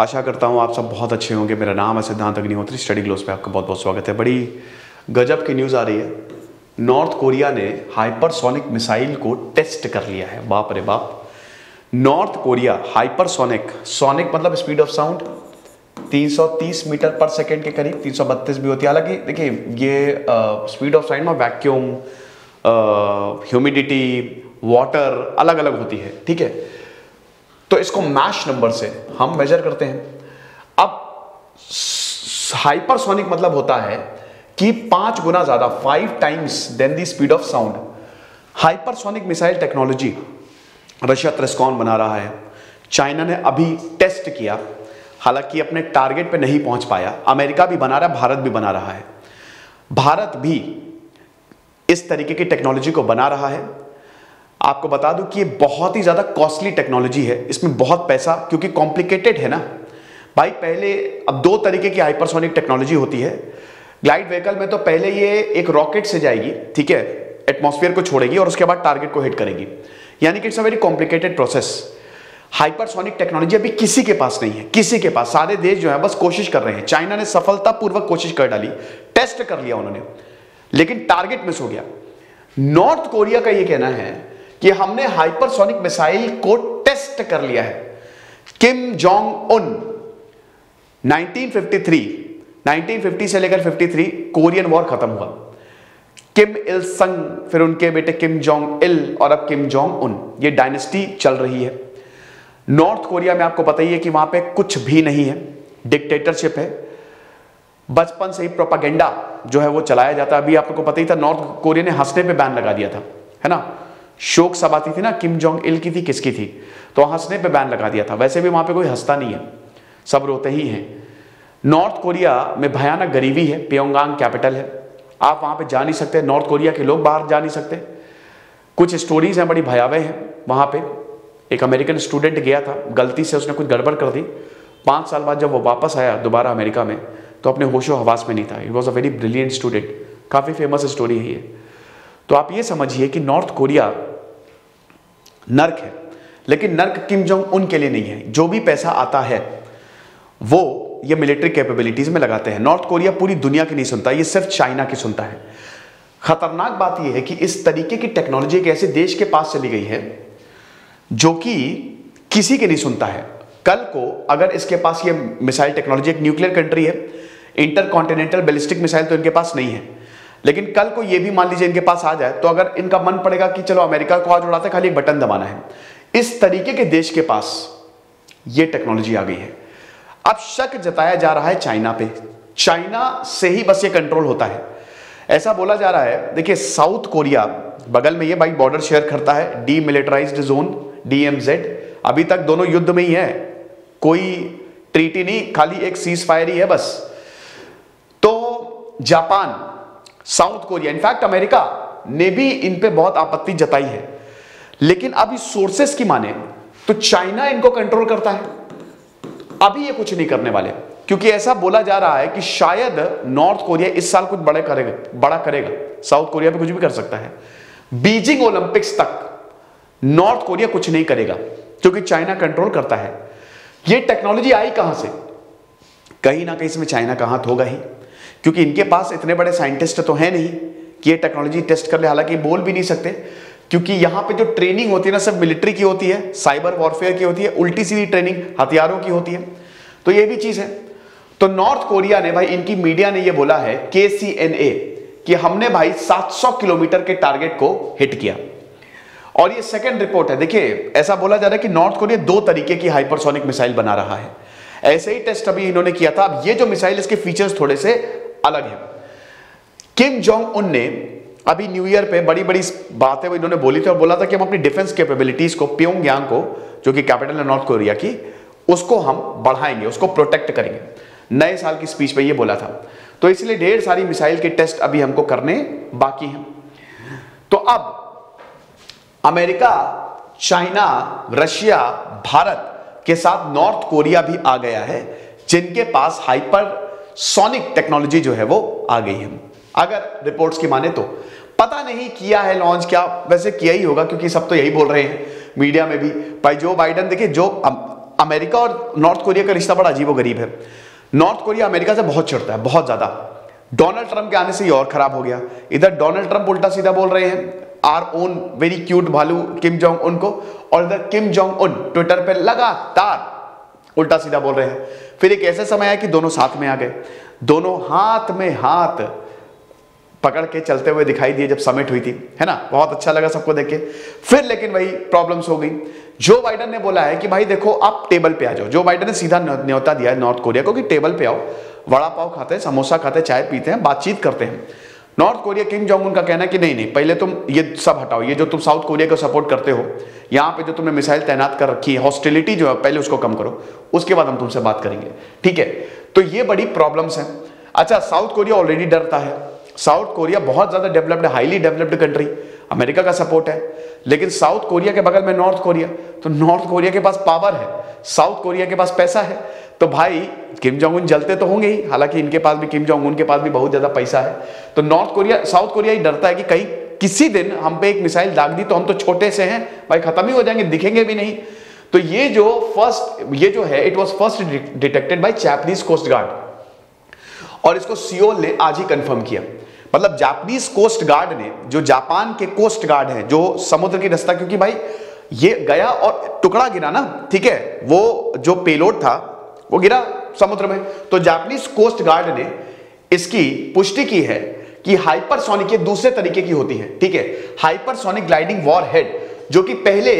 आशा करता हूँ आप सब बहुत अच्छे होंगे। मेरा नाम है सिद्धांत अग्निहोत्री, स्टडी ग्लोस पे आपका बहुत बहुत स्वागत है। बड़ी गजब की न्यूज़ आ रही है, नॉर्थ कोरिया ने हाइपरसोनिक मिसाइल को टेस्ट कर लिया है। बाप रे बाप, नॉर्थ कोरिया हाइपरसोनिक, सोनिक मतलब स्पीड ऑफ साउंड 330 मीटर पर सेकेंड के करीब, 332 भी होती है। हालांकि देखिए ये स्पीड ऑफ साउंड में वैक्यूम, ह्यूमिडिटी, वाटर अलग अलग होती है, ठीक है। तो इसको मैच नंबर से हम मेजर करते हैं। अब हाइपरसोनिक मतलब होता है कि 5 गुना ज्यादा, 5 times than the speed of sound. Hypersonic missile technology Russia त्रेस्कॉन बना रहा है। चाइना ने अभी टेस्ट किया, हालांकि अपने टारगेट पे नहीं पहुंच पाया। अमेरिका भी बना रहा है, भारत भी बना रहा है। भारत भी इस तरीके की टेक्नोलॉजी को बना रहा है। आपको बता दूं कि ये बहुत ही ज़्यादा कॉस्टली टेक्नोलॉजी है, इसमें बहुत पैसा, क्योंकि कॉम्प्लिकेटेड है ना भाई। पहले अब 2 तरीके की हाइपरसोनिक टेक्नोलॉजी होती है। ग्लाइड व्हीकल में तो पहले ये एक रॉकेट से जाएगी, ठीक है, एटमॉस्फेयर को छोड़ेगी और उसके बाद टारगेट को हिट करेगी, यानी कि it's a very complicated process. Hypersonic technology अभी किसी के पास नहीं है, किसी के पास। सारे देश जो है बस कोशिश कर रहे हैं। चाइना ने सफलतापूर्वक कोशिश कर डाली, टेस्ट कर लिया उन्होंने, लेकिन टारगेट मिस हो गया। नॉर्थ कोरिया का ये कहना है कि हमने हाइपरसोनिक मिसाइल को टेस्ट कर लिया है। किम जोंग उन 1950 से लेकर 53 कोरियन वॉर खत्म हुआ। किम इल संग, फिर उनके बेटे किम जोंग इल, और अब किम जोंग उन, ये डायनेस्टी चल रही है। नॉर्थ कोरिया में आपको पता ही है कि वहां पे कुछ भी नहीं है, डिक्टेटरशिप है। बचपन से ही प्रोपागेंडा जो है वो चलाया जाता है। अभी आपको पता ही था, नॉर्थ कोरिया ने हंसने पर बैन लगा दिया था, है ना। शोक सभा थी ना, किम जोंग इल की थी, किसकी थी, तो हंसने पे बैन लगा दिया था। वैसे भी वहां पे कोई हंसता नहीं है, सब रोते ही हैं। नॉर्थ कोरिया में भयानक गरीबी है, प्योंगयांग कैपिटल है, आप वहां पे जा नहीं सकते, नॉर्थ कोरिया के लोग बाहर जा नहीं सकते। कुछ स्टोरीज हैं बड़ी भयावह हैं। वहां पे एक अमेरिकन स्टूडेंट गया था, गलती से उसने कुछ गड़बड़ कर दी। 5 साल बाद जब वो वापस आया दोबारा अमेरिका में, तो अपने होशो हवास में नहीं था। It was a very brilliant student, काफ़ी फेमस स्टोरी है ये। तो आप ये समझिए कि नॉर्थ कोरिया नर्क है, लेकिन नर्क किम जोंग उन के लिए नहीं है। जो भी पैसा आता है वो ये मिलिट्री कैपेबिलिटीज में लगाते हैं। नॉर्थ कोरिया पूरी दुनिया की नहीं सुनता, ये सिर्फ चाइना की सुनता है। खतरनाक बात यह है कि इस तरीके की टेक्नोलॉजी एक ऐसे देश के पास चली गई है जो कि किसी के नहीं सुनता है। कल को अगर इसके पास ये मिसाइल टेक्नोलॉजी, एक न्यूक्लियर कंट्री है, इंटर कॉन्टिनेंटल बैलिस्टिक मिसाइल तो इनके पास नहीं है, लेकिन कल को ये भी मान लीजिए इनके पास आ जाए, तो अगर इनका मन पड़ेगा कि चलो अमेरिका को आज उड़ाते, खाली एक बटन दबाना है। इस तरीके के देश के पास ये टेक्नोलॉजी आ गई है। अब शक जताया जा रहा है चाइना पे, चाइना से ही बस ये कंट्रोल होता है, ऐसा बोला जा रहा है। देखिए साउथ कोरिया बगल में, ये भाई बॉर्डर शेयर करता है, डी मिलिटराइज जोन, DMZ। अभी तक दोनों युद्ध में ही है, कोई ट्रीटी नहीं, खाली एक सीज फायर ही है बस। तो Japan, South Korea, in fact America ने भी इन पे बहुत आपत्ति जताई है, लेकिन अभी सोर्सेस की माने तो चाइना इनको कंट्रोल करता है। अभी ये कुछ नहीं करने वाले, क्योंकि ऐसा बोला जा रहा है कि शायद नॉर्थ कोरिया इस साल कुछ बड़ा करेगा। साउथ कोरिया पे कुछ भी कर सकता है। बीजिंग ओलंपिक्स तक नॉर्थ कोरिया कुछ नहीं करेगा, क्योंकि चाइना कंट्रोल करता है। ये टेक्नोलॉजी आई कहां से? कहीं ना कहीं इसमें चाइना का हाथ होगा ही, क्योंकि इनके पास इतने बड़े साइंटिस्ट तो हैं नहीं कि ये टेक्नोलॉजी टेस्ट कर ले। हालांकि बोल भी नहीं सकते, क्योंकि यहाँ पे जो ट्रेनिंग होती है ना, सब मिलिट्री की होती है, साइबर वॉरफेयर की होती है, उल्टी सीधी ट्रेनिंग हथियारों की होती है, तो ये भी चीज़ है। तो नॉर्थ कोरिया ने भाई, इनकी मीडिया ने ये बोला है KCNA कि हमने भाई 700 किलोमीटर के टारगेट को हिट किया, और ये सेकेंड रिपोर्ट है। देखिए ऐसा बोला जा रहा है कि नॉर्थ कोरिया 2 तरीके की हाइपरसोनिक मिसाइल बना रहा है, ऐसे ही टेस्ट अभी इन्होंने किया था। अब ये जो मिसाइल, इसके फीचर्स थोड़े से अलग है। किम जोंग उन ने अभी न्यू ईयर पे बड़ी बड़ी बातें इन्होंने बोली थी, और बोला था कि हम अपनी डिफेंस कैपेबिलिटीज को, प्योंगयांग को, जो कि कैपिटल है नॉर्थ कोरिया की, उसको हम बढ़ाएंगे, उसको प्रोटेक्ट करेंगे। नए साल की स्पीच पे ये बोला था। तो इसलिए ढेर सारी मिसाइल के टेस्ट अभी हमको करने बाकी हैं। तो अब अमेरिका, चाइना, रशिया, भारत के साथ नॉर्थ कोरिया भी आ गया है, जिनके पास हाइपर सोनिक टेक्नोलॉजी जो है वो आ गई है। अगर रिपोर्ट्स की माने तो पता नहीं किया है लॉन्च, क्या वैसे किया ही होगा, क्योंकि सब तो यही बोल रहे हैं मीडिया में भी। भाई जो बाइडन, देखिए जो अमेरिका और नॉर्थ कोरिया का रिश्ता बड़ा अजीबोगरीब है। नॉर्थ कोरिया अमेरिका से बहुत चिढ़ता है, बहुत ज्यादा। डोनाल्ड ट्रंप के आने से ये और खराब हो गया। इधर डोनाल्ड ट्रंप उल्टा सीधा बोल रहे हैं आर ओन वेरी क्यूट भालू किम जोंग उन को, और इधर किम जोंग उन ट्विटर पर लगातार उल्टा सीधा बोल रहे हैं। फिर एक ऐसे समय आया कि दोनों साथ में आ गए, दोनों हाथ में हाथ पकड़ के चलते हुए दिखाई दिए जब समिट हुई थी, है ना। बहुत अच्छा लगा सबको देख के। फिर लेकिन वही प्रॉब्लम्स हो गई। जो बाइडन ने बोला है कि भाई देखो आप टेबल पे आ जाओ। जो बाइडन ने सीधा न्योता दिया है नॉर्थ कोरिया को कि टेबल पे आओ, वड़ा पाव खाते हैं, समोसा खाते हैं, चाय पीते हैं, बातचीत करते हैं। नॉर्थ कोरिया किम जोंग उन का कहना है कि नहीं नहीं, पहले तुम ये सब हटाओ, ये जो तुम साउथ कोरिया को सपोर्ट करते हो, यहाँ पे जो तुमने मिसाइल तैनात कर रखी है, हॉस्टिलिटी जो है पहले उसको कम करो, उसके बाद हम तुमसे बात करेंगे, ठीक है। तो ये बड़ी प्रॉब्लम्स हैं। अच्छा, साउथ कोरिया ऑलरेडी डरता है। साउथ कोरिया बहुत ज्यादा developed, highly developed country, America का सपोर्ट है, लेकिन साउथ कोरिया के बगल में नॉर्थ कोरिया, तो नॉर्थ कोरिया के पास पावर है, साउथ कोरिया के पास पैसा है, तो भाई किम जोंग उन जलते तो होंगे ही। हालांकि इनके पास भी, किम जोंग उन के पास भी बहुत ज्यादा पैसा है। तो नॉर्थ कोरिया, साउथ कोरिया ही डरता है कि कहीं किसी दिन हम पे एक मिसाइल दाग दी तो हम तो छोटे से हैं भाई, खत्म ही हो जाएंगे, दिखेंगे भी नहीं। तो ये जो है, it was first detected by Japanese coast guard, और इसको सियोल ने आज ही कंफर्म किया। मतलब जापानीज कोस्ट गार्ड ने, जो जापान के कोस्ट गार्ड हैं, जो समुद्र की रास्ता, क्योंकि भाई ये गया और टुकड़ा गिरा ना, ठीक है, वो जो पेलोड था वो गिरा समुद्र में, तो जापानीज कोस्ट गार्ड ने इसकी पुष्टि की है कि हाइपरसोनिक, ये दूसरे तरीके की होती है, ठीक है, हाइपरसोनिक ग्लाइडिंग वॉरहेड, जो कि पहले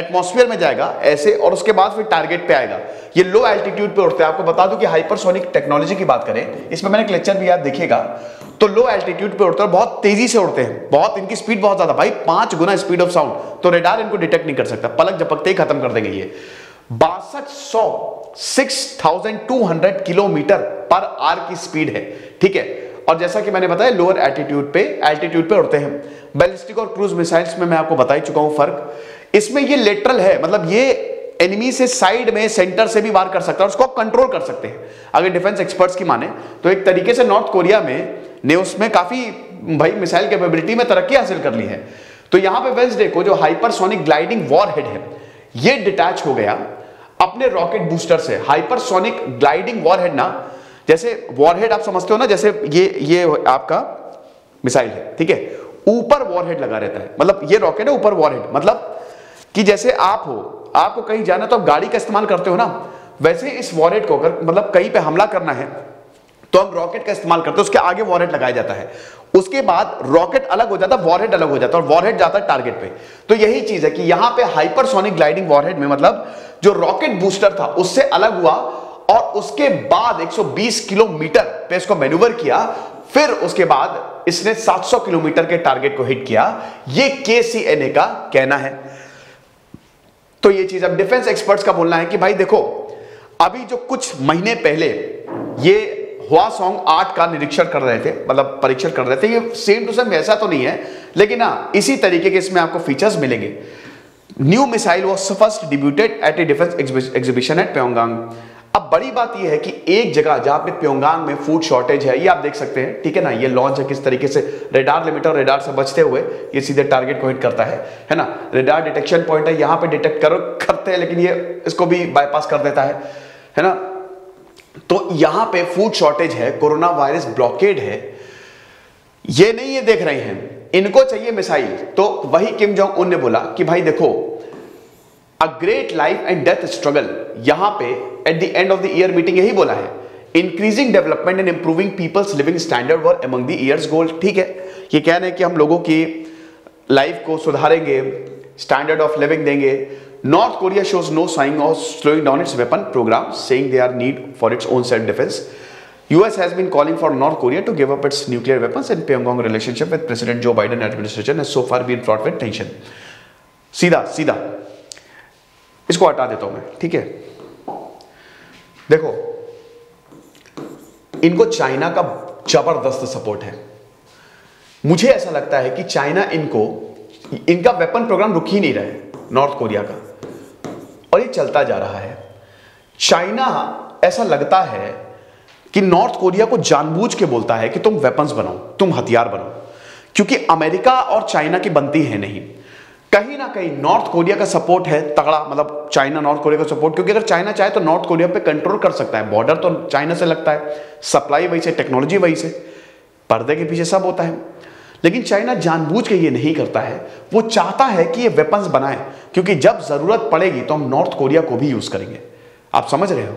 एटमॉस्फेयर में जाएगा ऐसे और उसके बाद फिर टारगेट पे आएगा। ये लो एल्टीट्यूड पे उड़ता है। आपको बता दूं कि हाइपरसोनिक टेक्नोलॉजी की बात करें, इसमें मैंने एक लेक्चर भी याद दिखेगा, तो लो एल्टीट्यूड पे उड़ते हैं, बहुत तेजी से उड़ते हैं, बहुत इनकी स्पीड बहुत ज्यादा, भाई 5 गुना स्पीड ऑफ साउंड, तो रेडार इनको डिटेक्ट नहीं कर सकता, पलक झपकते ही खत्म कर देंगे। ये 6200 किलोमीटर पर आवर की स्पीड है, ठीक है, और जैसा कि मैंने बताया लोअर एल्टीट्यूड पे उड़ते हैं। बैलिस्टिक और क्रूज मिसाइल्स में मैं आपको बता ही चुका हूं फर्क। इसमें ये लेटरल है, मतलब ये एनिमी से साइड में, सेंटर से भी वार कर सकता है, उसको कंट्रोल कर सकते हैं अगर डिफेंस एक्सपर्ट्स की माने तो। एक तरीके से नॉर्थ कोरिया ने उसमें काफी भाई मिसाइल कैपेबिलिटी में तरक्की हासिल कर ली है। तो यहां पे वेंसडे को जो हाइपरसोनिक ग्लाइडिंग वॉरहेड है ये डिटैच हो गया अपने रॉकेट बूस्टर से। हाइपरसोनिक ग्लाइडिंग वॉरहेड ना, जैसे वॉरहेड आप समझते हो ना, जैसे ये आपका मिसाइल है, ठीक है, ऊपर वॉरहेड लगा रहता है, मतलब ये रॉकेट है ऊपर वॉरहेड, मतलब कि जैसे आप हो, आपको कहीं जाना तो आप गाड़ी का इस्तेमाल करते हो ना, वैसे इस वॉरहेड को अगर मतलब कहीं पे हमला करना है तो हम रॉकेट का इस्तेमाल करते हैं, उसके आगे वॉरहेड लगाया जाता है, उसके बाद रॉकेट अलग हो जाता है, वॉरहेड अलग हो जाता है, और वॉरहेड जाता है टारगेट पे। तो यही चीज है कि यहाँ पे हाइपरसोनिक ग्लाइडिंग वॉरहेड में मतलब जो रॉकेट बूस्टर था उससे अलग हुआ और उसके बाद 120 किलोमीटर पे इसको मैन्यूवर किया, फिर उसके बाद इसने 700 किलोमीटर के टारगेट को हिट किया, ये KCNA का कहना है। तो ये चीज अब डिफेंस एक्सपर्ट्स का बोलना है कि भाई देखो अभी जो कुछ महीने पहले ये हुआ सॉन्ग 8 का निरीक्षण कर रहे थे, मतलब परीक्षण कर रहे थे, ये सेम टू सेम ऐसा तो नहीं है लेकिन हाँ इसी तरीके के इसमें आपको फीचर्स मिलेंगे। New missile was first debuted at a defence exhibition at Pyongyang. अब बड़ी बात यह है कि एक जगह जहां पे प्योंगयांग में फूड शॉर्टेज है, ये आप देख सकते हैं, ठीक है ना, ये लॉन्च है किस तरीके से रेडार लिमिटर और रेडार से बचते हुए ये सीधे टारगेट को हिट करता है ना। रेडार डिटेक्शन पॉइंट है, यहाँ पे डिटेक्ट करते हैं लेकिन ये इसको भी बाईपास कर देता है ना। तो यहाँ पे फूड शॉर्टेज है, कोरोना वायरस ब्लॉकेड है, ये नहीं ये देख रहे हैं, इनको चाहिए मिसाइल। तो वही किम जोंग उन ने बोला कि भाई देखो a great life and death struggle, यहां पे at the end of the year meeting यही बोला है, increasing development and improving people's living standard were among the years goal, ठीक है। ये कहना है कि हम लोगों की लाइफ को सुधारेंगे, स्टैंडर्ड ऑफ लिविंग देंगे। North Korea shows no sign of slowing down its weapon programme, saying they are need for its own self defence. US has been calling for North Korea to give up its nuclear weapons, and Pyongyang relationship with President Joe Biden administration has so far been fraught with tension. सीधा इसको हटा देता हूं मैं, ठीक है। देखो इनको चाइना का जबरदस्त सपोर्ट है, मुझे ऐसा लगता है कि चाइना इनका वेपन प्रोग्राम रुक ही नहीं रहा है नॉर्थ कोरिया का, और ये चलता जा रहा है। चाइना ऐसा लगता है कि नॉर्थ कोरिया को जानबूझ के बोलता है कि तुम वेपन्स बनाओ, तुम हथियार बनाओ, क्योंकि अमेरिका और चाइना की बनती है नहीं। कहीं ना कहीं नॉर्थ कोरिया का सपोर्ट है तगड़ा, मतलब चाइना नॉर्थ कोरिया का सपोर्ट, क्योंकि अगर चाइना चाहे तो नॉर्थ कोरिया पे कंट्रोल कर सकता है। बॉर्डर तो चाइना से लगता है, सप्लाई वहीं से, टेक्नोलॉजी वहीं से, पर्दे के पीछे सब होता है। लेकिन चाइना जानबूझ के ये नहीं करता है, वो चाहता है कि ये वेपन्स बनाए, क्योंकि जब जरूरत पड़ेगी तो हम नॉर्थ कोरिया को भी यूज करेंगे। आप समझ रहे हो।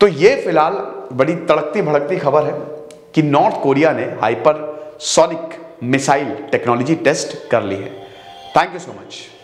तो ये फिलहाल बड़ी तड़कती भड़कती खबर है कि नॉर्थ कोरिया ने हाइपरसोनिक मिसाइल टेक्नोलॉजी टेस्ट कर ली है। Thank you so much.